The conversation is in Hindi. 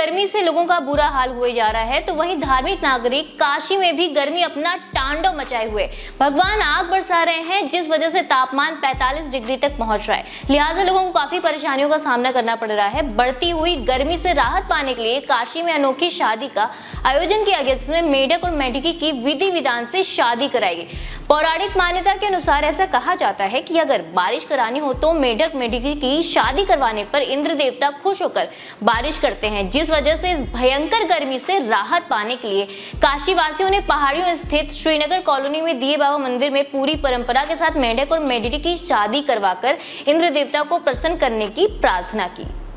गर्मी से लोगों का बुरा हाल हुए जा रहा है, तो वहीं धार्मिक नागरिक काशी में भी गर्मी अपना तांडव मचाए हुए भगवान आग बरसा रहे हैं, जिस वजह से तापमान 45 डिग्री तक पहुंच रहा है। लिहाजा लोगों को काफी परेशानियों का सामना करना पड़ रहा है। बढ़ती हुई गर्मी से राहत पाने के लिए काशी में अनोखी शादी का आयोजन किया गया, जिसमें मेढक और मेढकी की विधि विधान से शादी कराई गई। पौराणिक मान्यता के अनुसार ऐसा कहा जाता है कि अगर बारिश करानी हो तो मेढक मेढकी की शादी करवाने पर इंद्र देवता खुश होकर बारिश करते हैं, जिस वजह से इस भयंकर गर्मी से राहत पाने के लिए काशीवासियों ने पहाड़ियों स्थित श्रीनगर कॉलोनी में दिए बाबा मंदिर में पूरी परंपरा के साथ मेढक और मेढकी की शादी करवाकर इंद्र देवता को प्रसन्न करने की प्रार्थना की।